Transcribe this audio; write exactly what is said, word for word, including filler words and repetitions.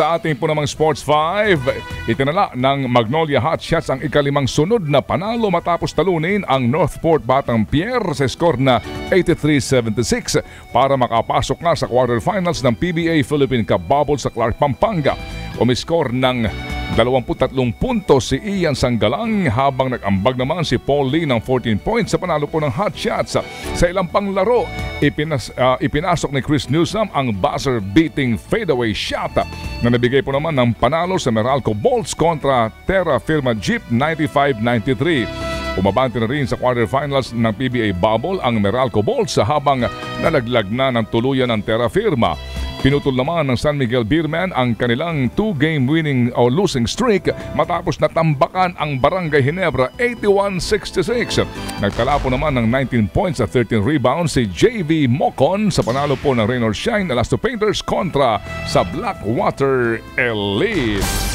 sa ating po namang Sports five, itinala ng Magnolia Hotshots ang ikalimang sunod na panalo matapos talunin ang Northport Batang Pier sa score na eighty-three seventy-six para makapasok na sa quarterfinals ng P B A Philippine Cup Bubble sa Clark, Pampanga. Umiscore ng twenty-three puntos si Ian Sanggalang habang nag-ambag naman si Paul Lee ng fourteen points sa panalo po ng Hotshots. Sa ilang pang laro, Ipinas, uh, ipinasok ni Chris Newsome ang buzzer-beating fadeaway shot na nabigay po naman ng panalo sa Meralco Bolts kontra Terra Firma Jeep ninety-five ninety-three. Umabante na rin sa quarterfinals ng P B A Bubble ang Meralco Bolts habang nalaglag na ng tuluyan ng Terra Firma. Pinutol naman ng San Miguel Beerman ang kanilang two-game winning o losing streak matapos natambakan ang Barangay Ginebra eighty-one sixty-six. Nagtala po naman ng nineteen points at thirteen rebounds si J V Mocon sa panalo po ng Rain or Shine Painters kontra sa Blackwater Elite.